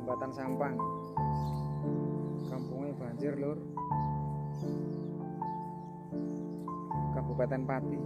Kabupaten Sampang, kampungnya banjir lur. Kabupaten Pati.